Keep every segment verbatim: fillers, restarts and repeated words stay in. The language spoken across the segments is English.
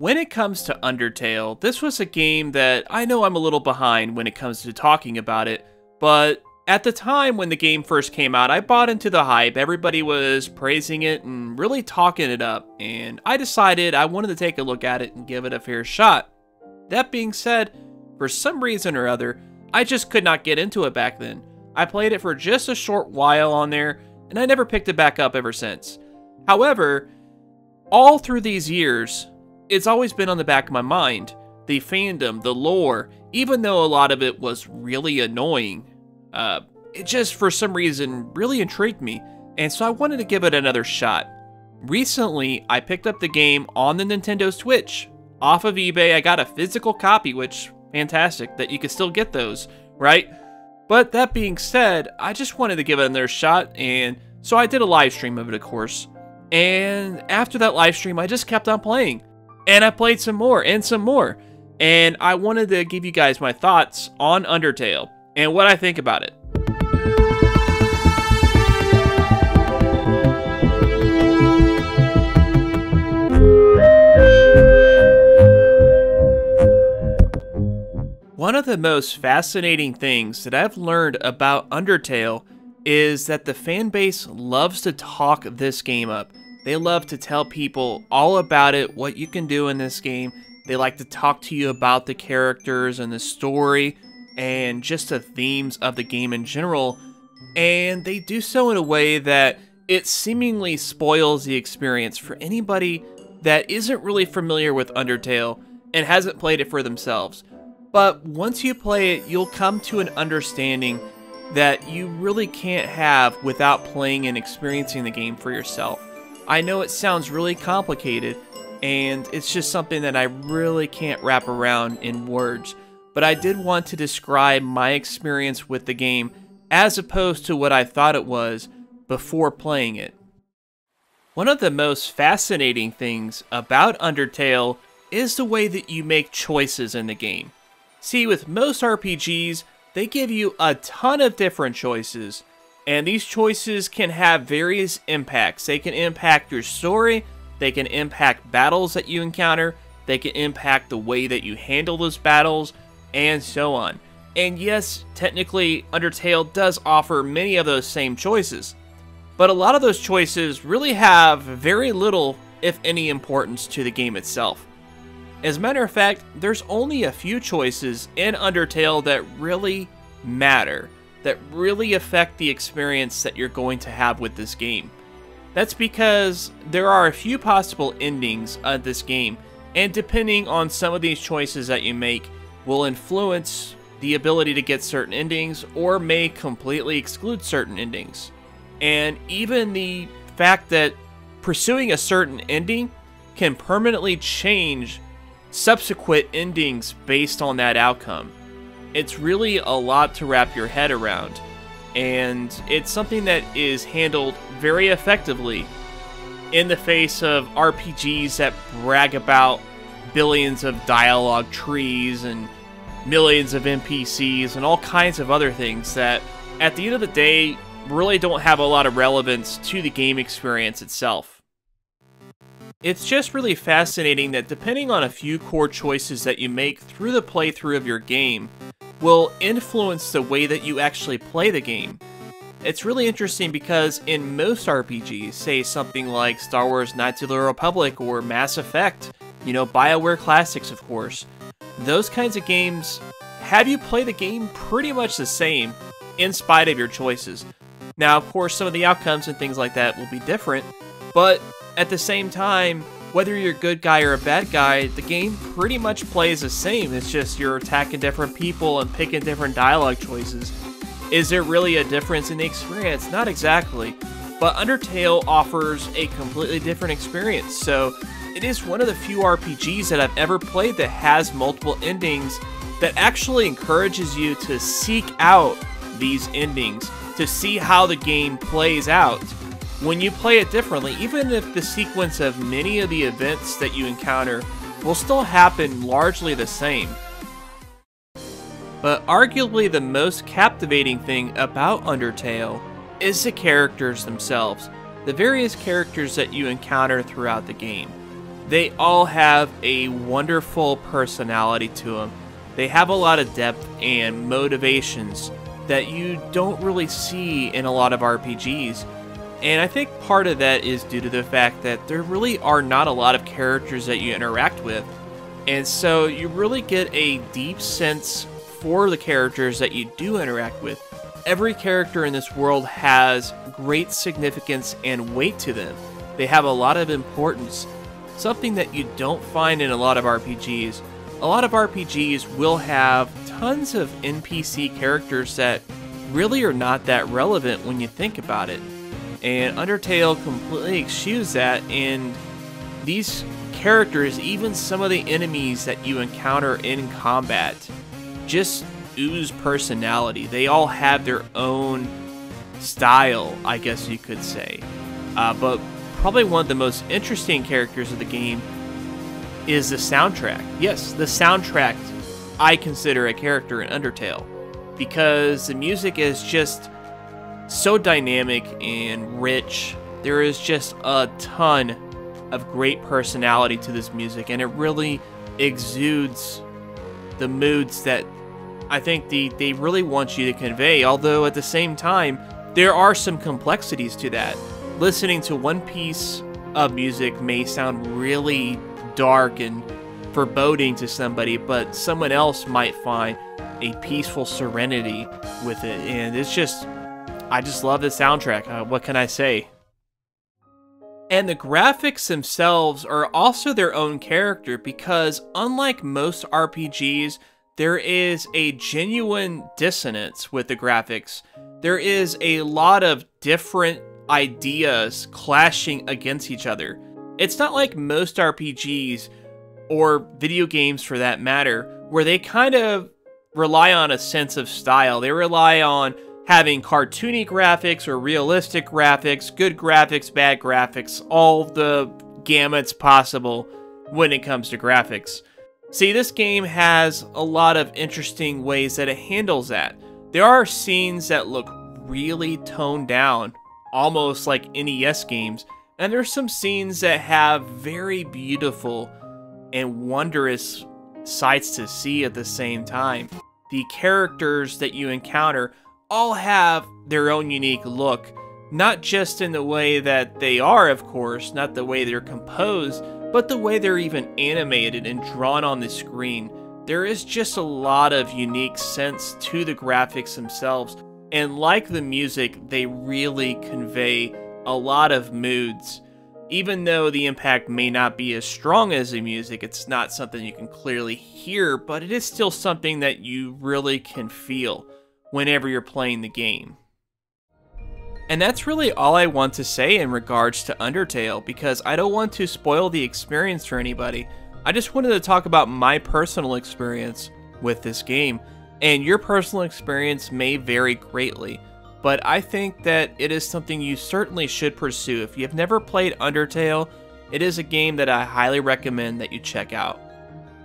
When it comes to Undertale, this was a game that I know I'm a little behind when it comes to talking about it, but at the time when the game first came out, I bought into the hype. Everybody was praising it and really talking it up, and I decided I wanted to take a look at it and give it a fair shot. That being said, for some reason or other, I just could not get into it back then. I played it for just a short while on there, and I never picked it back up ever since. However, all through these years, it's always been on the back of my mind, the fandom, the lore, even though a lot of it was really annoying. Uh, it just, for some reason, really intrigued me, and so I wanted to give it another shot. Recently, I picked up the game on the Nintendo Switch. Off of eBay, I got a physical copy, which, fantastic, that you can still get those, right? But that being said, I just wanted to give it another shot, and so I did a live stream of it, of course. And after that live stream, I just kept on playing. And I played some more and some more, and I wanted to give you guys my thoughts on Undertale and what I think about it. One of the most fascinating things that I've learned about Undertale is that the fan base loves to talk this game up. They love to tell people all about it, what you can do in this game. They like to talk to you about the characters and the story and just the themes of the game in general. And they do so in a way that it seemingly spoils the experience for anybody that isn't really familiar with Undertale and hasn't played it for themselves. But once you play it, you'll come to an understanding that you really can't have without playing and experiencing the game for yourself. I know it sounds really complicated, and it's just something that I really can't wrap around in words, but I did want to describe my experience with the game as opposed to what I thought it was before playing it. One of the most fascinating things about Undertale is the way that you make choices in the game. See, with most R P Gs, they give you a ton of different choices, and these choices can have various impacts. They can impact your story, they can impact battles that you encounter, they can impact the way that you handle those battles, and so on. And yes, technically, Undertale does offer many of those same choices, but a lot of those choices really have very little, if any, importance to the game itself. As a matter of fact, there's only a few choices in Undertale that really matter, that really affect the experience that you're going to have with this game. That's because there are a few possible endings of this game, and depending on some of these choices that you make will influence the ability to get certain endings or may completely exclude certain endings. And even the fact that pursuing a certain ending can permanently change subsequent endings based on that outcome. It's really a lot to wrap your head around, and it's something that is handled very effectively in the face of R P Gs that brag about billions of dialogue trees and millions of N P Cs and all kinds of other things that, at the end of the day, really don't have a lot of relevance to the game experience itself. It's just really fascinating that depending on a few core choices that you make through the playthrough of your game, will influence the way that you actually play the game. It's really interesting because in most R P Gs, say something like Star Wars Knights of the Republic or Mass Effect, you know, BioWare classics of course, those kinds of games have you play the game pretty much the same in spite of your choices. Now of course some of the outcomes and things like that will be different, but at the same time, whether you're a good guy or a bad guy, the game pretty much plays the same. It's just you're attacking different people and picking different dialogue choices. Is there really a difference in the experience? Not exactly, but Undertale offers a completely different experience. So it is one of the few R P Gs that I've ever played that has multiple endings, that actually encourages you to seek out these endings, to see how the game plays out when you play it differently, even if the sequence of many of the events that you encounter will still happen largely the same. But arguably the most captivating thing about Undertale is the characters themselves, the various characters that you encounter throughout the game. They all have a wonderful personality to them. They have a lot of depth and motivations that you don't really see in a lot of R P Gs. And I think part of that is due to the fact that there really are not a lot of characters that you interact with. And so you really get a deep sense for the characters that you do interact with. Every character in this world has great significance and weight to them. They have a lot of importance, something that you don't find in a lot of R P Gs. A lot of R P Gs will have tons of N P C characters that really are not that relevant when you think about it. And Undertale completely eschews that, and these characters, even some of the enemies that you encounter in combat, just ooze personality. They all have their own style, I guess you could say. Uh, but probably one of the most interesting characters of the game is the soundtrack. Yes, the soundtrack I consider a character in Undertale, because the music is just so dynamic and rich. There is just a ton of great personality to this music, and it really exudes the moods that I think the, they really want you to convey, although at the same time, there are some complexities to that. Listening to one piece of music may sound really dark and foreboding to somebody, but someone else might find a peaceful serenity with it, and it's just, I just love the soundtrack. Uh, what can I say? And the graphics themselves are also their own character, because unlike most R P Gs, there is a genuine dissonance with the graphics. There is a lot of different ideas clashing against each other. It's not like most R P Gs, or video games for that matter, where they kind of rely on a sense of style. They rely on having cartoony graphics or realistic graphics, good graphics, bad graphics, all the gamuts possible when it comes to graphics. See, this game has a lot of interesting ways that it handles that. There are scenes that look really toned down, almost like N E S games, and there's some scenes that have very beautiful and wondrous sights to see at the same time. The characters that you encounter all have their own unique look, not just in the way that they are, of course, not the way they're composed, but the way they're even animated and drawn on the screen. There is just a lot of unique sense to the graphics themselves, and like the music, they really convey a lot of moods. Even though the impact may not be as strong as the music, it's not something you can clearly hear, but it is still something that you really can feel whenever you're playing the game. And that's really all I want to say in regards to Undertale, because I don't want to spoil the experience for anybody. I just wanted to talk about my personal experience with this game, and your personal experience may vary greatly, but I think that it is something you certainly should pursue. If you've never played Undertale, it is a game that I highly recommend that you check out.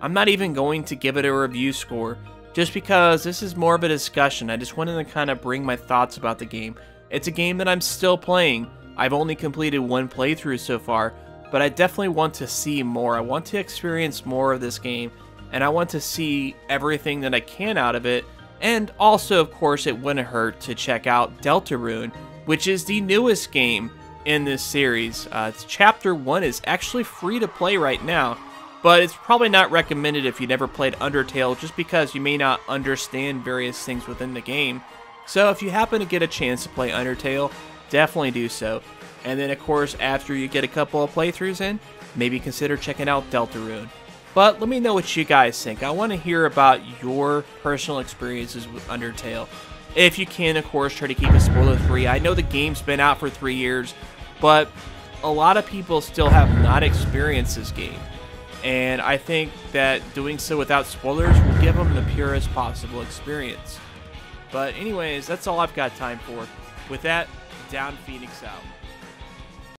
I'm not even going to give it a review score, just because this is more of a discussion. I just wanted to kind of bring my thoughts about the game. It's a game that I'm still playing. I've only completed one playthrough so far, but I definitely want to see more. I want to experience more of this game, and I want to see everything that I can out of it. And also, of course, it wouldn't hurt to check out Deltarune, which is the newest game in this series. Uh, it's Chapter one is actually free to play right now, but it's probably not recommended if you never played Undertale, just because you may not understand various things within the game. So if you happen to get a chance to play Undertale, definitely do so. And then of course, after you get a couple of playthroughs in, maybe consider checking out Deltarune. But let me know what you guys think. I want to hear about your personal experiences with Undertale. If you can, of course, try to keep it spoiler free. I know the game's been out for three years, but a lot of people still have not experienced this game. And I think that doing so without spoilers will give them the purest possible experience. But anyways, that's all I've got time for. With that, DownPhoenix out.